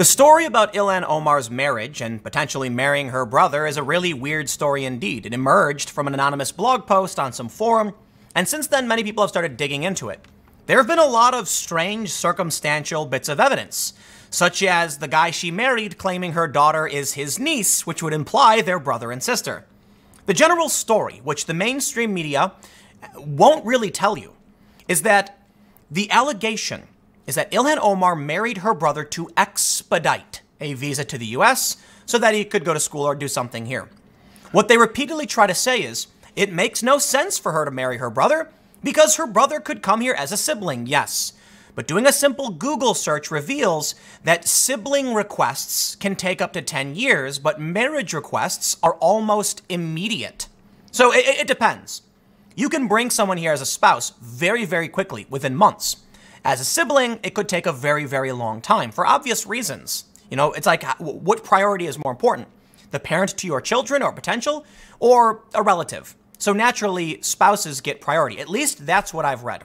The story about Ilhan Omar's marriage and potentially marrying her brother is a really weird story indeed. It emerged from an anonymous blog post on some forum, and since then many people have started digging into it. There have been a lot of strange circumstantial bits of evidence, such as the guy she married claiming her daughter is his niece, which would imply they're brother and sister. The general story, which the mainstream media won't really tell you, is that the allegation is that Ilhan Omar married her brother to expedite a visa to the US so that he could go to school or do something here. What they repeatedly try to say is, it makes no sense for her to marry her brother because her brother could come here as a sibling, yes. But doing a simple Google search reveals that sibling requests can take up to 10 years, but marriage requests are almost immediate. So it depends. You can bring someone here as a spouse very, very quickly, within months. As a sibling, it could take a very, very long time for obvious reasons. You know, it's like, what priority is more important? The parent to your children or potential, or a relative? So naturally, spouses get priority. At least that's what I've read.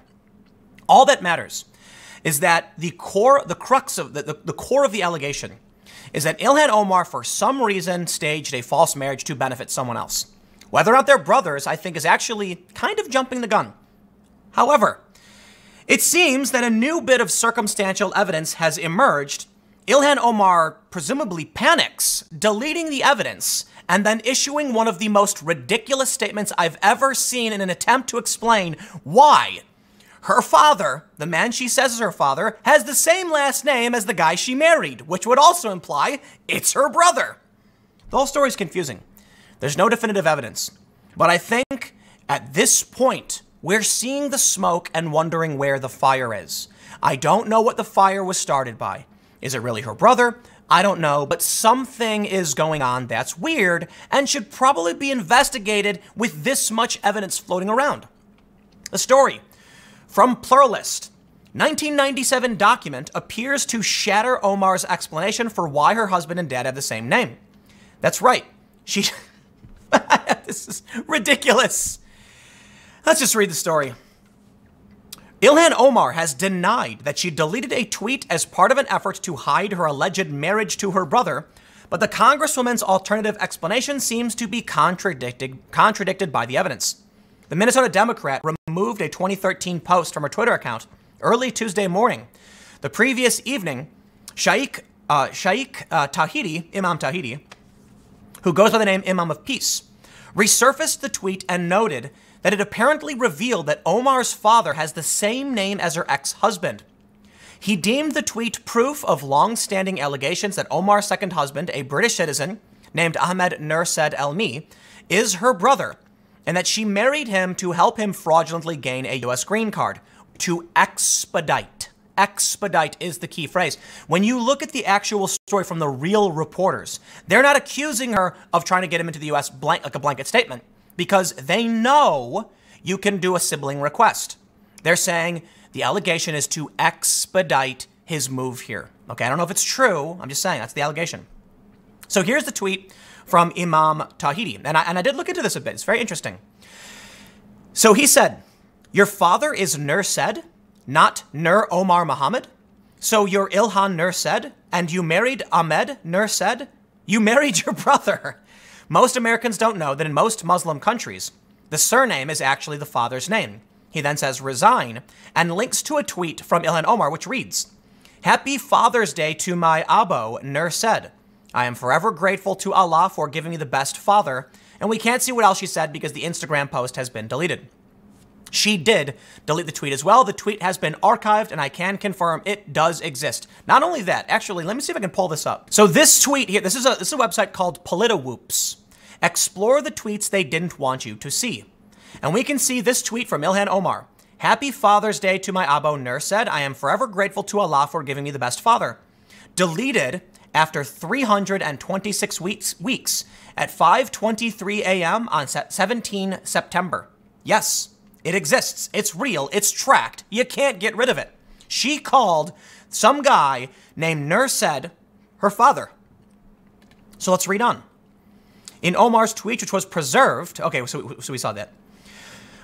All that matters is that the crux of the allegation is that Ilhan Omar, for some reason, staged a false marriage to benefit someone else. Whether or not they're brothers, I think, is actually kind of jumping the gun. However, it seems that a new bit of circumstantial evidence has emerged. Ilhan Omar presumably panics, deleting the evidence, and then issuing one of the most ridiculous statements I've ever seen in an attempt to explain why her father, the man she says is her father, has the same last name as the guy she married, which would also imply it's her brother. The whole story is confusing. There's no definitive evidence. But I think at this point, we're seeing the smoke and wondering where the fire is. I don't know what the fire was started by. Is it really her brother? I don't know, but something is going on that's weird and should probably be investigated with this much evidence floating around. The story from Pluralist, 1997 document appears to shatter Omar's explanation for why her husband and dad have the same name. That's right. She, this is ridiculous. Let's just read the story. Ilhan Omar has denied that she deleted a tweet as part of an effort to hide her alleged marriage to her brother, but the Congresswoman's alternative explanation seems to be contradicted by the evidence. The Minnesota Democrat removed a 2013 post from her Twitter account early Tuesday morning. The previous evening, Imam Tawhidi, who goes by the name Imam of Peace, resurfaced the tweet and noted that it apparently revealed that Omar's father has the same name as her ex-husband. He deemed the tweet proof of long-standing allegations that Omar's second husband, a British citizen named Ahmed Nur Said Elmi, is her brother, and that she married him to help him fraudulently gain a U.S. green card. To expedite. Expedite is the key phrase. When you look at the actual story from the real reporters, they're not accusing her of trying to get him into the U.S. like a blanket statement, because they know you can do a sibling request. They're saying the allegation is to expedite his move here. Okay, I don't know if it's true. I'm just saying that's the allegation. So here's the tweet from Imam Tawhidi. And I did look into this a bit. It's very interesting. So he said, your father is Nur Said, not Nur Omar Muhammad. So you're Ilhan Nur Said, and you married Ahmed Nur Said. You married your brother. Most Americans don't know that in most Muslim countries, the surname is actually the father's name. He then says resign and links to a tweet from Ilhan Omar, which reads, Happy Father's Day to my Abo, Nur Said. I am forever grateful to Allah for giving me the best father. And we can't see what else she said because the Instagram post has been deleted. She did delete the tweet as well. The tweet has been archived, and I can confirm it does exist. Not only that, actually, let me see if I can pull this up. So this tweet here, this is a website called PolitiWoops. Explore the tweets they didn't want you to see. And we can see this tweet from Ilhan Omar. Happy Father's Day to my Abo, Nur Said. I am forever grateful to Allah for giving me the best father. Deleted after 326 weeks at 5:23 a.m. on 17 September. Yes. It exists, it's real, it's tracked, you can't get rid of it. She called some guy named Nur Said her father. So let's read on. In Omar's tweet, which was preserved, okay, so we saw that.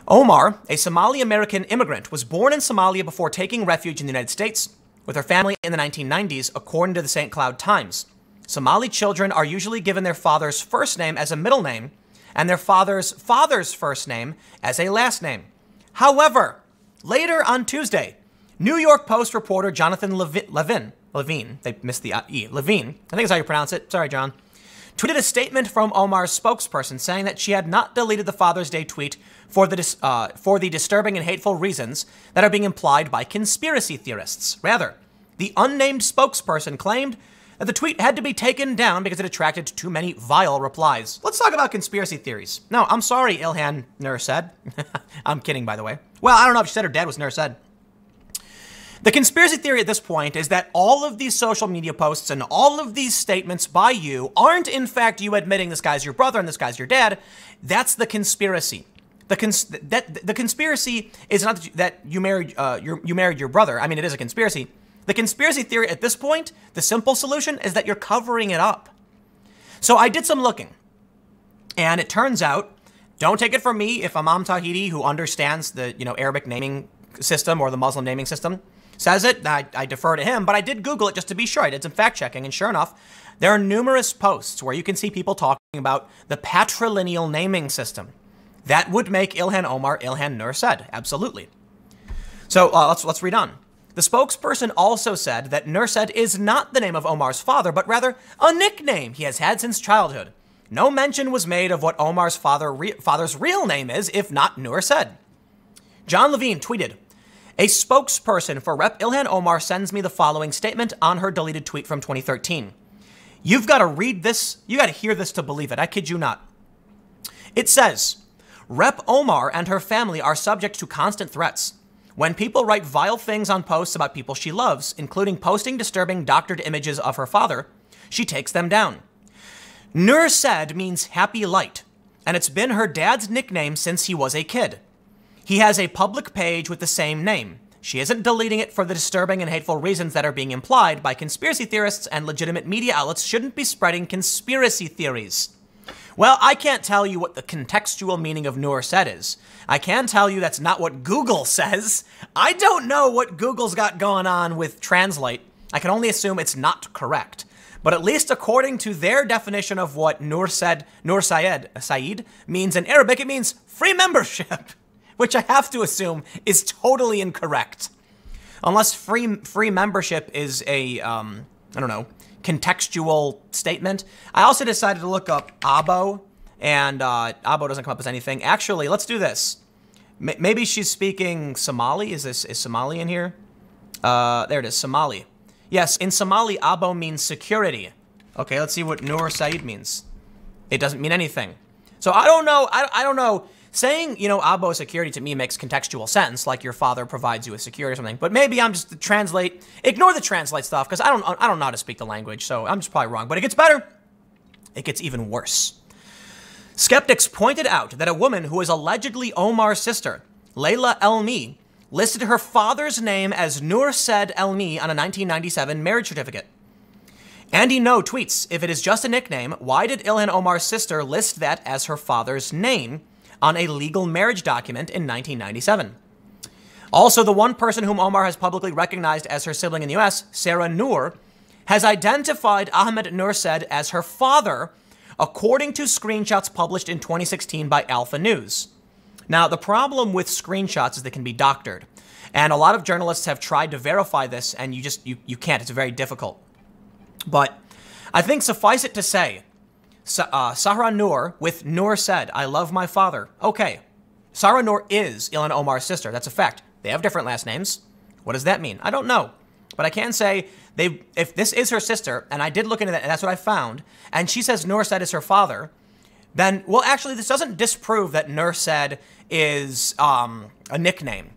Omar, a Somali-American immigrant, was born in Somalia before taking refuge in the United States. with her family in the 1990s, according to the St. Cloud Times. Somali children are usually given their father's first name as a middle name and their father's father's first name as a last name. However, later on Tuesday, New York Post reporter Jonathan Levine, they missed the E, Levine, I think that's how you pronounce it, sorry John, tweeted a statement from Omar's spokesperson saying that she had not deleted the Father's Day tweet for the disturbing and hateful reasons that are being implied by conspiracy theorists. Rather, the unnamed spokesperson claimed that the tweet had to be taken down because it attracted too many vile replies. Let's talk about conspiracy theories. No, I'm sorry, Ilhan Nur Said. I'm kidding, by the way. Well, I don't know if she said her dad was Nur Said. The conspiracy theory at this point is that all of these social media posts and all of these statements by you aren't in fact you admitting this guy's your brother and this guy's your dad. That's the conspiracy. The conspiracy is not that you married your brother. I mean, it is a conspiracy. The conspiracy theory at this point, the simple solution is that you're covering it up. So I did some looking, and it turns out, don't take it from me, if Imam Tawhidi, who understands the Arabic naming system or the Muslim naming system, says it, I defer to him, but I did Google it just to be sure. I did some fact checking, and sure enough, there are numerous posts where you can see people talking about the patrilineal naming system. That would make Ilhan Omar Ilhan Nur Said, absolutely. So let's read on. The spokesperson also said that Nur Said is not the name of Omar's father, but rather a nickname he has had since childhood. No mention was made of what Omar's father's real name is, if not Nur Said. John Levine tweeted, "A spokesperson for Rep. Ilhan Omar sends me the following statement on her deleted tweet from 2013. You've got to read this. You got to hear this to believe it. I kid you not. It says, Rep. Omar and her family are subject to constant threats. When people write vile things on posts about people she loves, including posting disturbing doctored images of her father, she takes them down. Nur Said means happy light, and it's been her dad's nickname since he was a kid. He has a public page with the same name. She isn't deleting it for the disturbing and hateful reasons that are being implied by conspiracy theorists, and legitimate media outlets shouldn't be spreading conspiracy theories." Well, I can't tell you what the contextual meaning of Nur Said is. I can tell you that's not what Google says. I don't know what Google's got going on with Translate. I can only assume it's not correct. But at least according to their definition of what Nur Said means in Arabic, it means free membership, which I have to assume is totally incorrect. Unless free membership is a, I don't know, contextual statement. I also decided to look up Abo, and Abo doesn't come up as anything. Actually, let's do this. Maybe she's speaking Somali. Is Somali in here? There it is, Somali. Yes, in Somali, Abo means security. Okay, let's see what Nur Said means. It doesn't mean anything. So I don't know. I don't know. Saying, Abo security to me makes contextual sense, like your father provides you with security or something. But maybe I'm just ignore the translate stuff, because I don't know how to speak the language, so I'm just probably wrong. But it gets better. It gets even worse. Skeptics pointed out that a woman who is allegedly Omar's sister, Layla Elmi, listed her father's name as Nur Said Elmi on a 1997 marriage certificate. Andy No tweets, "If it is just a nickname, why did Ilhan Omar's sister list that as her father's name on a legal marriage document in 1997. Also, the one person whom Omar has publicly recognized as her sibling in the US, Sahra Noor, has identified Ahmed Nur Said as her father, according to screenshots published in 2016 by Alpha News. Now, the problem with screenshots is they can be doctored, and a lot of journalists have tried to verify this, and you can't. It's very difficult. But I think suffice it to say, Sahra Noor with Nur Said, "I love my father." Okay, Sahra Noor is Ilhan Omar's sister. That's a fact. They have different last names. What does that mean? I don't know. But I can say, if this is her sister, and I did look into that, and that's what I found, and she says Nur Said is her father, then, well, actually, this doesn't disprove that Nur Said is a nickname.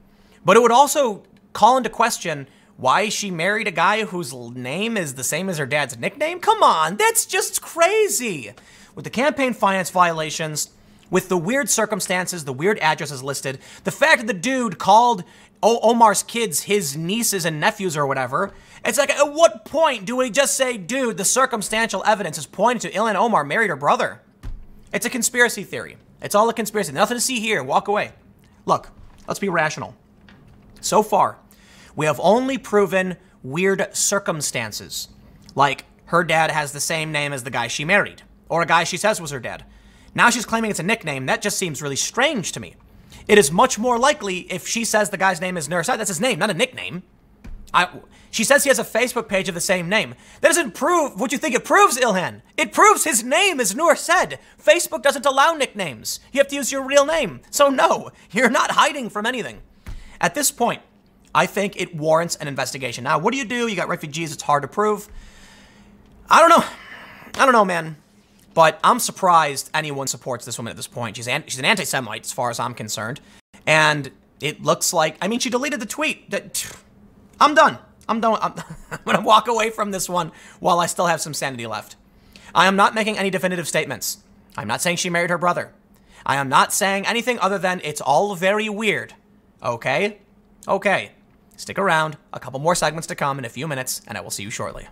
But it would also call into question why she married a guy whose name is the same as her dad's nickname? Come on, that's just crazy. With the campaign finance violations, with the weird circumstances, the weird addresses listed, the fact that the dude called Omar's kids his nieces and nephews or whatever, it's like, at what point do we just say, dude, the circumstantial evidence is pointing to Ilhan Omar married her brother? It's a conspiracy theory. It's all a conspiracy. Nothing to see here. Walk away. Look, let's be rational. So far, we have only proven weird circumstances. Like, her dad has the same name as the guy she married, or a guy she says was her dad. Now she's claiming it's a nickname. That just seems really strange to me. It is much more likely if she says the guy's name is Nur Said, that's his name, not a nickname. She says he has a Facebook page of the same name. That doesn't prove what you think it proves, Ilhan. It proves his name is Nur Said. Facebook doesn't allow nicknames. You have to use your real name. So no, you're not hiding from anything. At this point, I think it warrants an investigation. Now, what do? You got refugees, it's hard to prove. I don't know, man. But I'm surprised anyone supports this woman at this point. She's an anti-Semite as far as I'm concerned. And it looks like, I mean, she deleted the tweet. I'm done. I'm gonna walk away from this one while I still have some sanity left. I am not making any definitive statements. I'm not saying she married her brother. I am not saying anything other than it's all very weird. Okay? Okay. Stick around. A couple more segments to come in a few minutes, and I will see you shortly.